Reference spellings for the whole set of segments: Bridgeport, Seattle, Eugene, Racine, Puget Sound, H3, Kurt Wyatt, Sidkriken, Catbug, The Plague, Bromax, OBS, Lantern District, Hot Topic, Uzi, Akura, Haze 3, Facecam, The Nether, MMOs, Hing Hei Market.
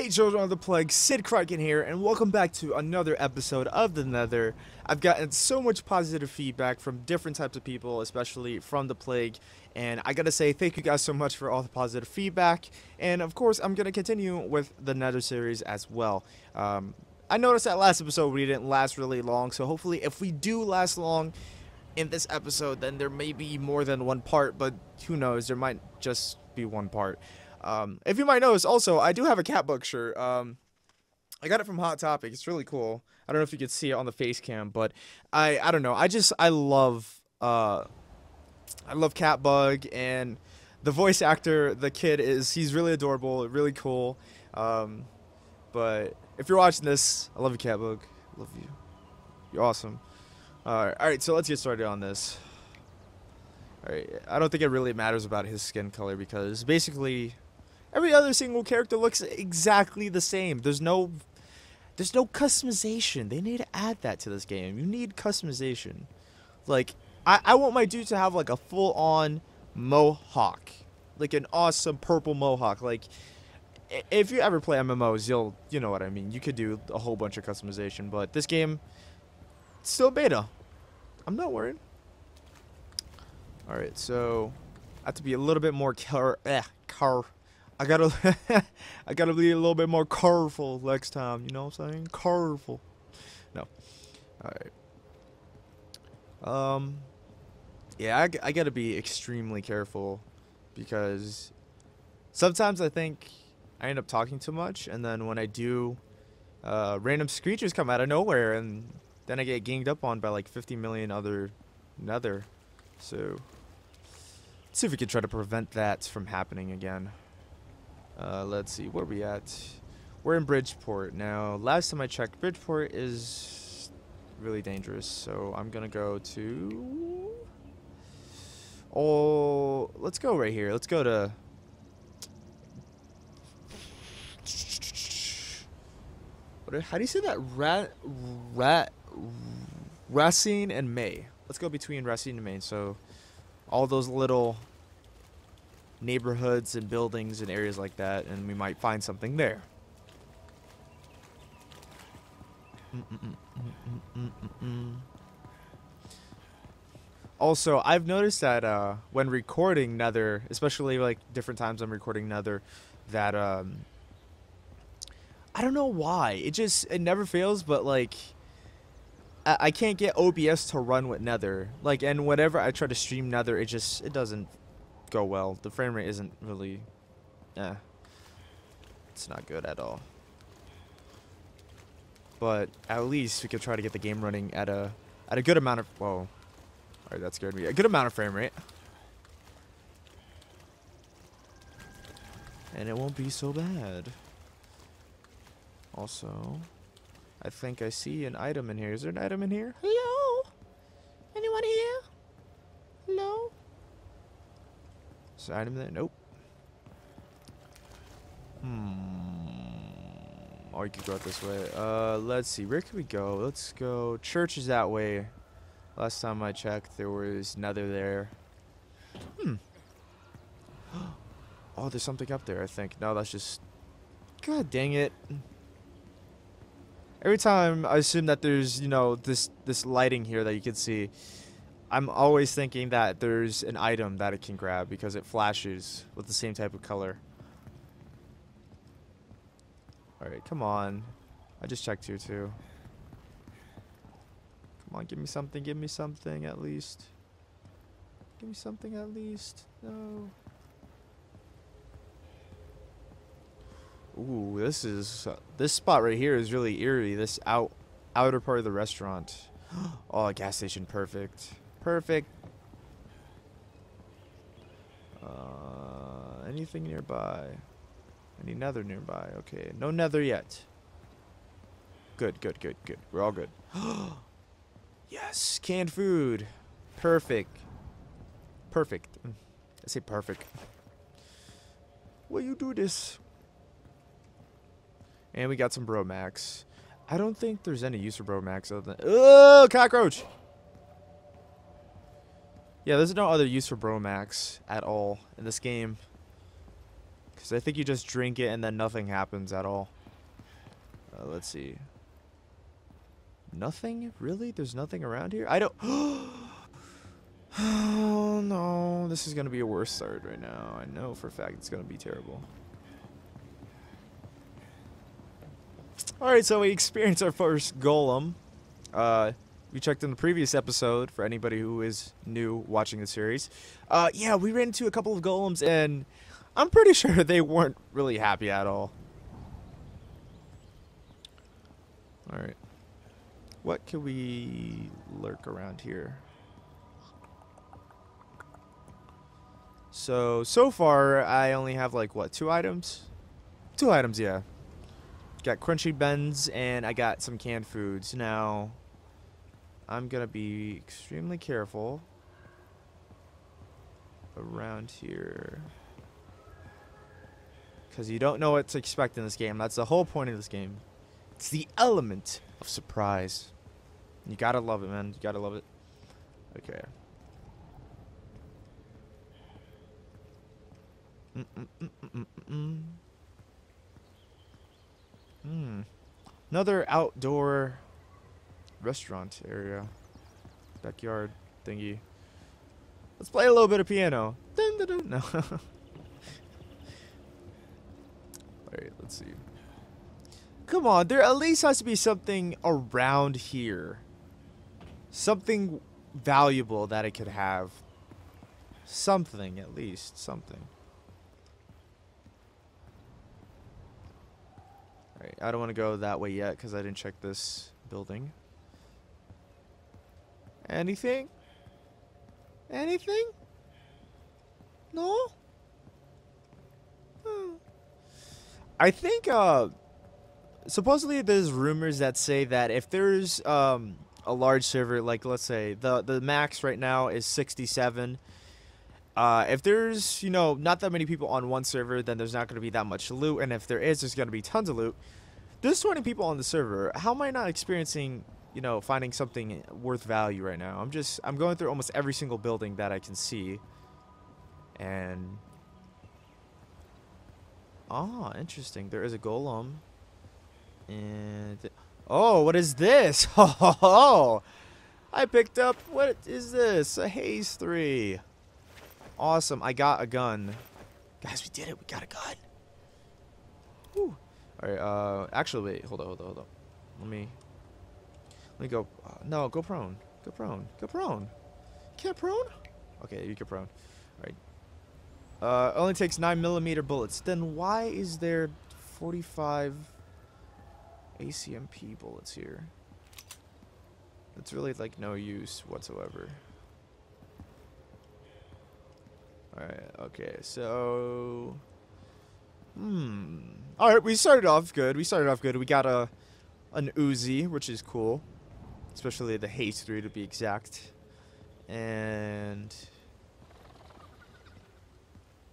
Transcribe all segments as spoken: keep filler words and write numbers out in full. Hey children of the Plague, Sidkriken here, and welcome back to another episode of The Nether. I've gotten so much positive feedback from different types of people, especially from The Plague, and I gotta say thank you guys so much for all the positive feedback, and of course I'm gonna continue with The Nether series as well. Um, I noticed that last episode we didn't last really long, so hopefully if we do last long in this episode, then there may be more than one part, but who knows, there might just be one part. Um, if you might notice, also, I do have a Catbug shirt. Um, I got it from Hot Topic. It's really cool. I don't know if you can see it on the face cam, but I, I don't know. I just, I love, uh, I love Catbug, and the voice actor, the kid is, he's really adorable, really cool. Um, but if you're watching this, I love you, Catbug. I love you. You're awesome. Alright, alright, so let's get started on this. Alright, I don't think it really matters about his skin color because basically every other single character looks exactly the same. There's no there's no customization. They need to add that to this game. You need customization. Like, I, I want my dude to have, like, a full-on mohawk. Like, an awesome purple mohawk. Like, if you ever play M M Os, you'll, you know what I mean. You could do a whole bunch of customization, but this game, it's still beta. I'm not worried. Alright, so, I have to be a little bit more car- eh, car- I gotta, I gotta be a little bit more careful next time, you know what I'm saying? Careful. No. Alright. Um, yeah, I, I gotta be extremely careful because sometimes I think I end up talking too much, and then when I do, uh, random screechers come out of nowhere, and then I get ganged up on by like fifty million other nether. So, let's see if we can try to prevent that from happening again. Uh, let's see, where are we at? We're in Bridgeport. Now, last time I checked, Bridgeport is really dangerous. So, I'm going to go to... Oh, let's go right here. Let's go to... What, how do you say that? Rat, rat, Racine and May. Let's go between Racine and May. So, all those little... neighborhoods and buildings and areas like that, and we might find something there. Mm -mm -mm -mm -mm -mm -mm. Also, I've noticed that uh, when recording Nether, especially like different times I'm recording Nether, that um, I don't know why. It just it never fails, but like I, I can't get O B S to run with Nether. Like, and whenever I try to stream Nether, it just it doesn't. Go well. The frame rate isn't really, eh, it's not good at all. But at least we could try to get the game running at a at a good amount of. Whoa, all right, that scared me. A good amount of frame rate, and it won't be so bad. Also, I think I see an item in here. Is there an item in here? Hello, anyone here? Hello. Is there an item there? Nope. Hmm. Oh, you could go out this way. Uh, let's see. Where can we go? Let's go. Church is that way. Last time I checked, there was another there. Hmm. Oh, there's something up there, I think. No, that's just... God dang it. Every time I assume that there's, you know, this, this lighting here that you can see... I'm always thinking that there's an item that it can grab because it flashes with the same type of color. Alright, come on. I just checked here too. Come on, give me something, give me something at least. Give me something at least. No. Ooh, this is... Uh, this spot right here is really eerie. This out outer part of the restaurant. Oh, a gas station. Perfect. Perfect. Uh, anything nearby? Any nether nearby? Okay, no nether yet. Good, good, good, good. We're all good. Yes, canned food. Perfect. Perfect. I say perfect. Will you do this? And we got some Bromax. I don't think there's any use for Bromax other than... Oh, cockroach! Yeah, there's no other use for Bromax at all in this game. Because I think you just drink it and then nothing happens at all. Uh, let's see. Nothing? Really? There's nothing around here? I don't... Oh, no. This is going to be a worse start right now. I know for a fact it's going to be terrible. Alright, so we experienced our first golem. Uh... We checked in the previous episode, for anybody who is new watching the series. Uh, yeah, we ran into a couple of golems, and I'm pretty sure they weren't really happy at all. Alright. What can we lurk around here? So, so far, I only have, like, what, two items? Two items, yeah. Got crunchy bends, and I got some canned foods. Now... I'm gonna be extremely careful around here, because you don't know what to expect in this game. That's the whole point of this game. It's the element of surprise. You gotta love it, man. You gotta love it. Okay. Mm mm mm mm mm. Hmm. Another outdoor restaurant area, backyard thingy. Let's play a little bit of piano. Dun, dun, dun. No. All right, let's see. Come on, there at least has to be something around here. Something valuable that I could have. Something, at least something. All right, I don't want to go that way yet because I didn't check this building. Anything? Anything? No? Hmm. I think, uh... supposedly there's rumors that say that if there's, um... a large server, like, let's say, the, the max right now is sixty-seven. Uh, if there's, you know, not that many people on one server, then there's not going to be that much loot. And if there is, there's going to be tons of loot. There's twenty people on the server. How am I not experiencing... you know, finding something worth value right now? I'm just, I'm going through almost every single building that I can see. And... ah, interesting. There is a golem. And... oh, what is this? Ho, ho, ho! I picked up, what is this? A Haze three. Awesome. I got a gun. Guys, we did it. We got a gun. Whew. Alright, uh, actually, wait. Hold on, hold on, hold on. Let me... Let me go. Uh, no, go prone. Go prone. Go prone. Can't prone? Okay, you can prone. Alright. Uh, only takes nine millimeter bullets. Then why is there forty-five A C M P bullets here? It's really, like, no use whatsoever. Alright, okay, so... Hmm. Alright, we started off good. We started off good. We got a, an Uzi, which is cool. Especially the H three, to be exact. And...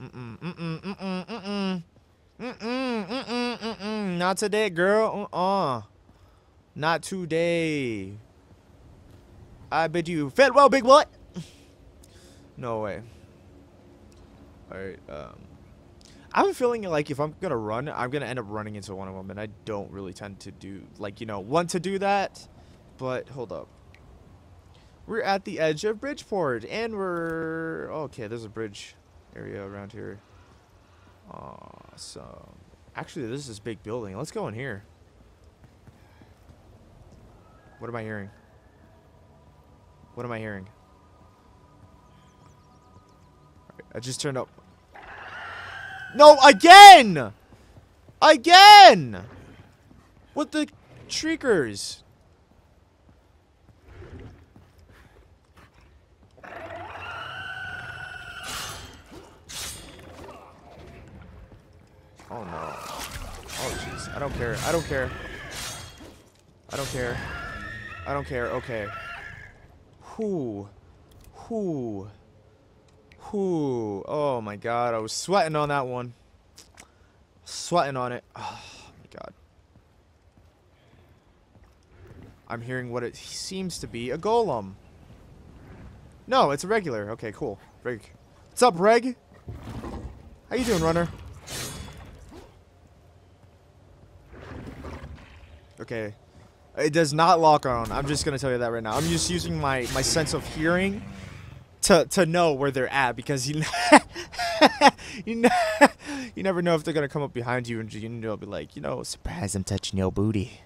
Mm-mm, mm-mm, mm-mm, mm-mm. Mm-mm, mm-mm, mm-mm. Not today, girl. Uh-uh. Not today. I bid you farewell, big boy. No way. Alright, um... I have a feeling like if I'm gonna run, I'm gonna end up running into one of them. And I don't really tend to do... Like, you know, want to do that... But, hold up. We're at the edge of Bridgeport, and we're... Okay, there's a bridge area around here. Awesome. Actually, this is this big building. Let's go in here. What am I hearing? What am I hearing? Right, I just turned up. No, again! Again! What the... Shriekers... Oh no. Oh jeez. I don't care. I don't care. I don't care. I don't care. Okay. Whoo. Whoo. Whoo. Oh my god. I was sweating on that one. Sweating on it. Oh my god. I'm hearing what it seems to be a golem. No, it's a regular. Okay, cool. Reg. What's up, Reg? How you doing, runner? Okay. It does not lock on. I'm just gonna tell you that right now. I'm just using my my sense of hearing to to know where they're at, because you you, know, you never know if they're gonna come up behind you and you know be like, you know, surprise, I'm touching your booty.